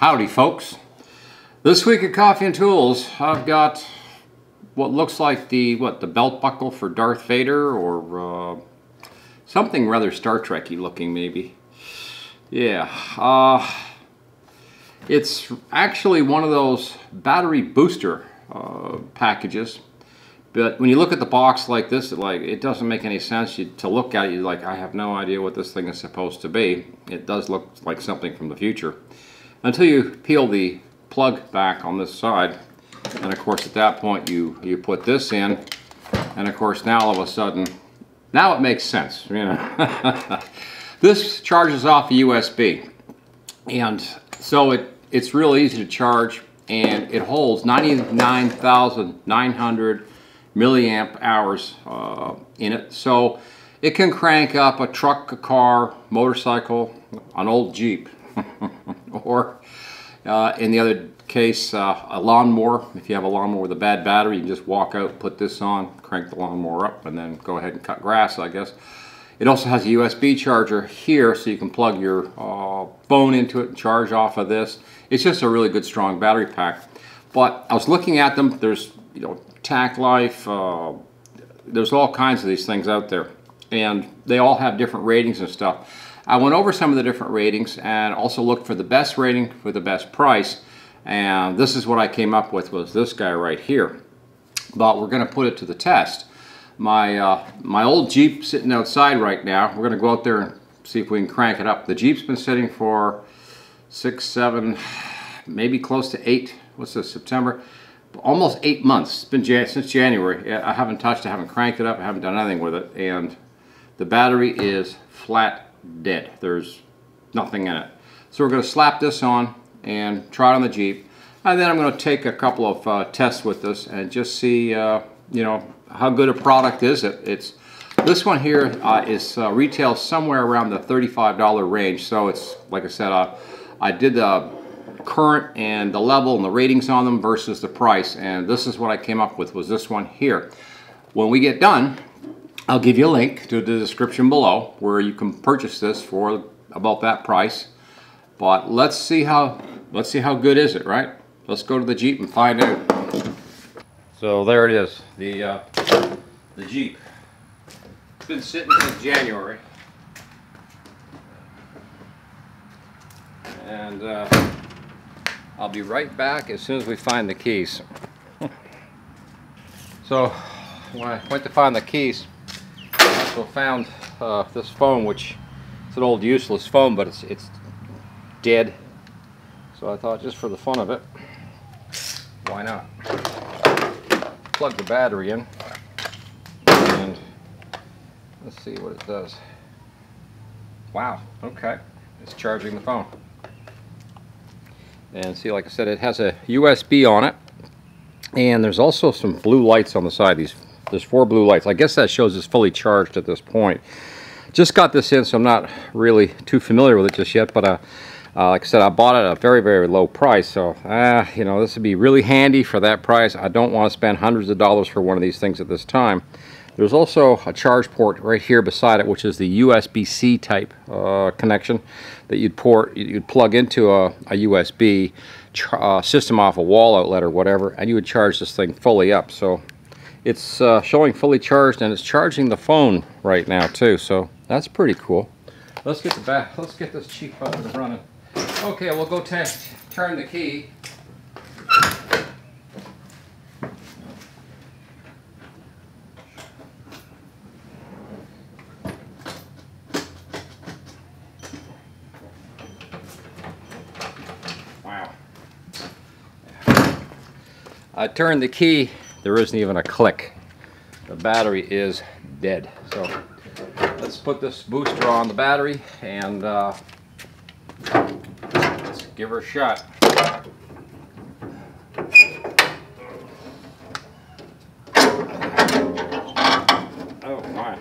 Howdy folks. This week at Coffee and Tools, I've got what looks like the belt buckle for Darth Vader, or something rather Star Trek-y looking maybe. Yeah, it's actually one of those battery booster packages, but when you look at the box like this, it doesn't make any sense. To look at it, you're like, I have no idea what this thing is supposed to be. It does look like something from the future. Until you peel the plug back on this side, and of course at that point you put this in, and of course now all of a sudden now it makes sense, you know. This charges off a USB, and so it's real easy to charge, and it holds 99,900 milliamp hours in it, so it can crank up a truck, a car, motorcycle, an old Jeep. Or in the other case, a lawnmower. If you have a lawnmower with a bad battery, you can just walk out, put this on, crank the lawnmower up, and then go ahead and cut grass, I guess. It also has a USB charger here, so you can plug your phone into it and charge off of this. It's just a really good, strong battery pack. But I was looking at them. There's, you know, Tac Life. There's all kinds of these things out there, and they all have different ratings and stuff. I went over some of the different ratings and also looked for the best rating for the best price, and this is what I came up with, was this guy right here. But we're going to put it to the test. My old Jeep sitting outside right now. We're going to go out there and see if we can crank it up. The Jeep's been sitting for 6, 7, maybe close to 8. What's this, September? Almost 8 months. It's been since January. I haven't touched it. I haven't cranked it up. I haven't done anything with it, and the battery is flat dead. There's nothing in it. So we're going to slap this on and try it on the Jeep, and then I'm going to take a couple of tests with this and just see, you know, how good a product is it. It's this one here is retail somewhere around the $35 range. So it's like I said, I did the current and the level and the ratings on them versus the price, and this is what I came up with, was this one here. When we get done, I'll give you a link to the description below where you can purchase this for about that price. But let's see how good is it, right? Let's go to the Jeep and find out. So there it is, the Jeep. It's been sitting since January, and I'll be right back as soon as we find the keys. So when I went to find the keys, so found this phone, which it's an old useless phone, but it's dead. So I thought, just for the fun of it, why not plug the battery in and let's see what it does. Wow, okay, it's charging the phone. And see, like I said, it has a USB on it, and there's also some blue lights on the side. There's 4 blue lights. I guess that shows it's fully charged at this point. Just got this in, so I'm not really too familiar with it just yet. But like I said, I bought it at a very, very low price. So, you know, this would be really handy for that price. I don't want to spend hundreds of dollars for one of these things at this time. There's also a charge port right here beside it, which is the USB-C type connection that you'd plug into a USB system off a wall outlet or whatever, and you would charge this thing fully up. So it's showing fully charged, and it's charging the phone right now too, so that's pretty cool. Let's get the back, let's get this cheap up and running. Okay, we'll go turn the key. Wow. I turned the key. There isn't even a click. The battery is dead. So let's put this booster on the battery and let's give her a shot. Oh my.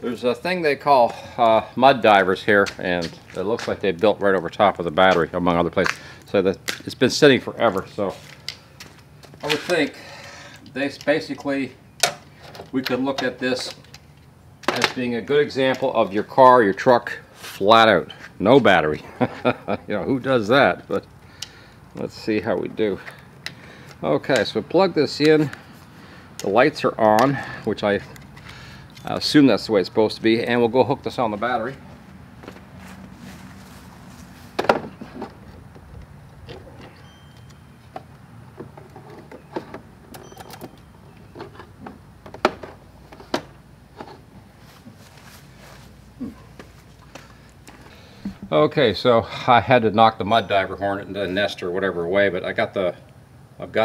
There's a thing they call mud divers here, and it looks like they built right over top of the battery, among other places. So So that it's been sitting forever. So I would think this basically, we could look at this as being a good example of your car, your truck, flat out, no battery. You know, who does that? But let's see how we do. Okay, so plug this in. The lights are on, which I assume that's the way it's supposed to be, and we'll go hook this on the battery. Okay, so I had to knock the mud diver hornet and the nest or whatever away, but I've got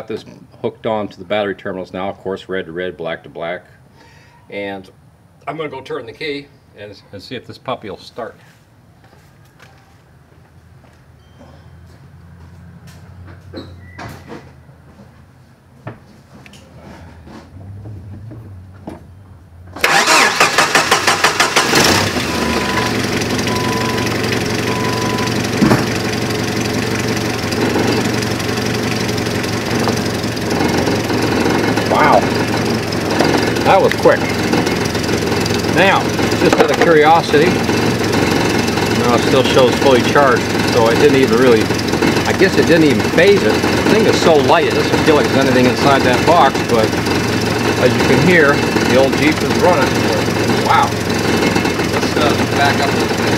this hooked on to the battery terminals now, of course, red to red, black to black. And I'm gonna go turn the key and see if this puppy will start. That was quick. Now, just out of curiosity, no, it still shows fully charged, so I guess it didn't even phase it. The thing is so light, it doesn't feel like there's anything inside that box, but as you can hear, the old Jeep is running. Wow. Let's back up a little bit.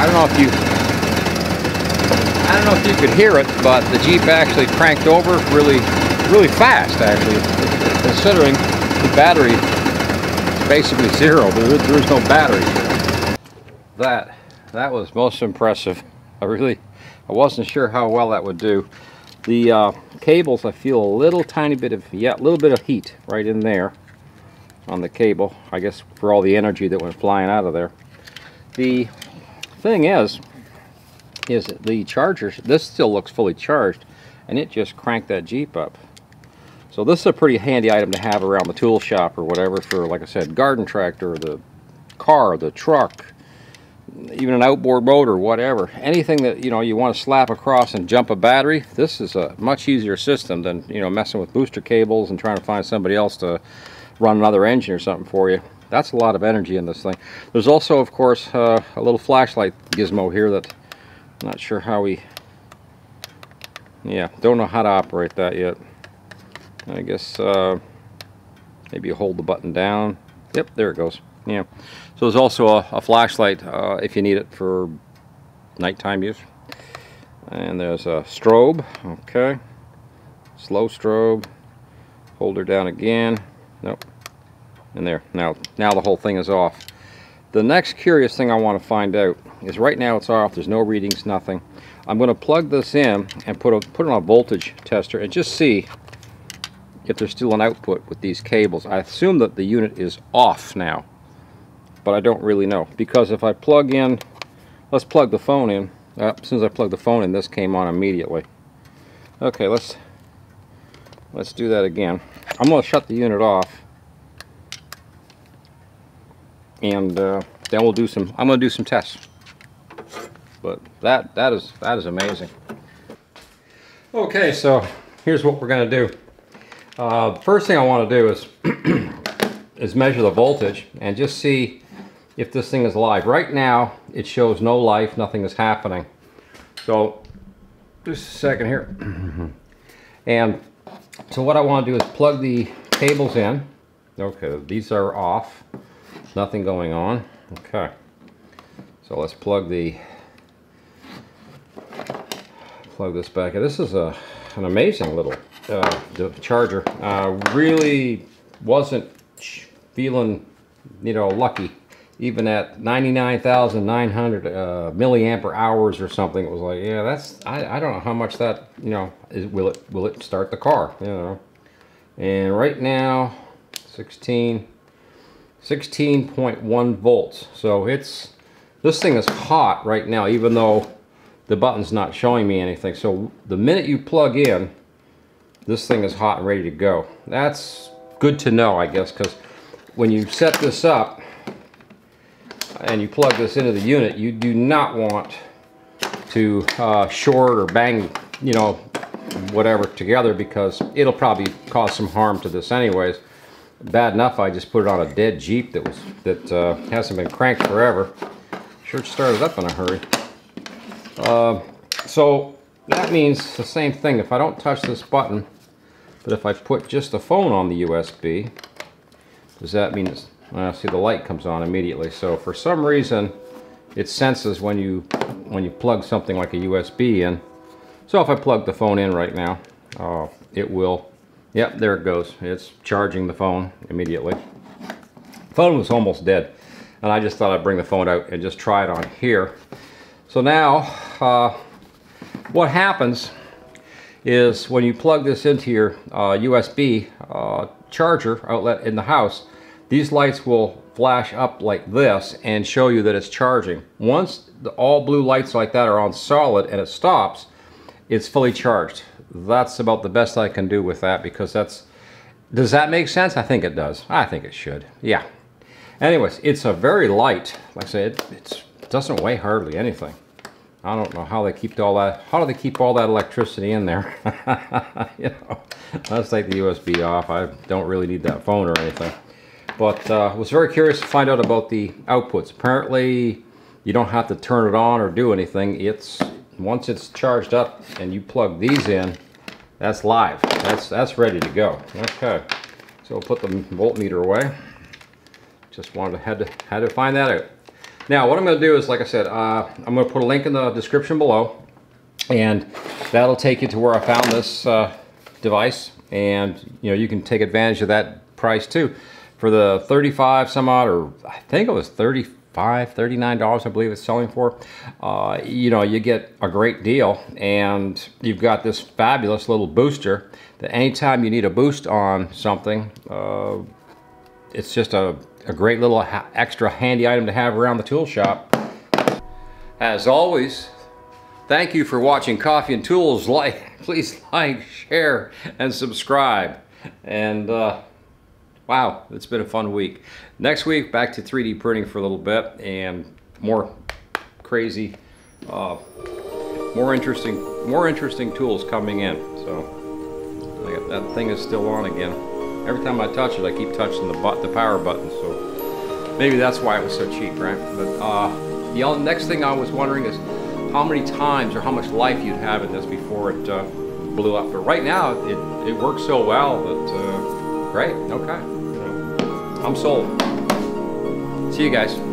I don't know if you could hear it, but the Jeep actually cranked over really fast, actually, considering the battery is basically zero. There's no battery. That was most impressive. I wasn't sure how well that would do. The cables, I feel a little tiny bit of, yeah, a little bit of heat right in there on the cable, I guess, for all the energy that went flying out of there. The thing is the chargers, this still looks fully charged, and it just cranked that Jeep up. So this is a pretty handy item to have around the tool shop or whatever for, like I said, garden tractor, the car, the truck, even an outboard motor, whatever. Anything that, you know, you want to slap across and jump a battery, this is a much easier system than, you know, messing with booster cables and trying to find somebody else to run another engine or something for you. That's a lot of energy in this thing. There's also, of course, a little flashlight gizmo here that I'm not sure how we... Yeah, don't know how to operate that yet. I guess maybe you hold the button down. Yep, there it goes. Yeah. So there's also a flashlight if you need it for nighttime use. And there's a strobe. Okay. Slow strobe. Hold her down again. Nope. And there, now the whole thing is off. The next curious thing I want to find out is, right now it's off, there's no readings, nothing. I'm going to plug this in and put on a voltage tester and just see if there's still an output with these cables. I assume that the unit is off now, but I don't really know, because if I plug in, let's plug the phone in. As soon as I plug the phone in, this came on immediately. Okay, let's do that again. I'm going to shut the unit off. And then we'll do some. I'm going to do some tests. But that is amazing. Okay, so here's what we're going to do. First thing I want to do is measure the voltage and just see if this thing is live. Right now, it shows no life. Nothing is happening. So just a second here. And so what I want to do is plug the cables in. Okay, these are off. Nothing going on. Okay, so let's plug this back in. This is an amazing little charger. Really wasn't feeling, you know, lucky. Even at 99,900 milliampere hours or something, it was like, yeah, that's I don't know how much that, you know, is, will it start the car, you know? And right now, 16.1 volts. So this thing is hot right now, even though the button's not showing me anything. So the minute you plug in, this thing is hot and ready to go. That's good to know, I guess, because when you set this up and you plug this into the unit, you do not want to short or bang, you know, whatever together, because it'll probably cause some harm to this anyways. Bad enough I just put it on a dead Jeep that hasn't been cranked forever. Sure started up in a hurry. So that means the same thing. If I don't touch this button, but if I put just the phone on the USB, does that mean it's... see, the light comes on immediately. So for some reason, it senses when you plug something like a USB in. So if I plug the phone in right now, it will... Yep, there it goes. It's charging the phone immediately. The phone was almost dead, and I just thought I'd bring the phone out and just try it on here. So now, what happens is when you plug this into your USB charger outlet in the house, these lights will flash up like this and show you that it's charging. Once all blue lights like that are on solid and it stops, it's fully charged. That's about the best I can do with that, because that's... Does that make sense? I think it does. I think it should. Yeah. Anyways, it's a very light... Like I said, it doesn't weigh hardly anything. I don't know how they keep all that... How do they keep all that electricity in there? You know, let's take the USB off. I don't really need that phone or anything. But I was very curious to find out about the outputs. Apparently, you don't have to turn it on or do anything. It's... Once it's charged up and you plug these in, that's live. That's ready to go. Okay, so we'll put the voltmeter away. Just wanted to had to find that out. Now, what I'm going to do is, like I said, I'm going to put a link in the description below, and that'll take you to where I found this device, and you know, you can take advantage of that price too. For the 35 some odd, or I think it was $39, I believe it's selling for. You know, you get a great deal, and you've got this fabulous little booster that anytime you need a boost on something, it's just a great little extra handy item to have around the tool shop. As always, thank you for watching Coffee and Tools. Please like, share, and subscribe. And wow, it's been a fun week. Next week, back to 3D printing for a little bit, and more crazy, more interesting tools coming in. So I got, that thing is still on again. Every time I touch it, I keep touching the power button. So maybe that's why it was so cheap, right? But the next thing I was wondering is how many times or how much life you'd have in this before it blew up. But right now, it works so well that great. Okay. I'm sold. See you guys.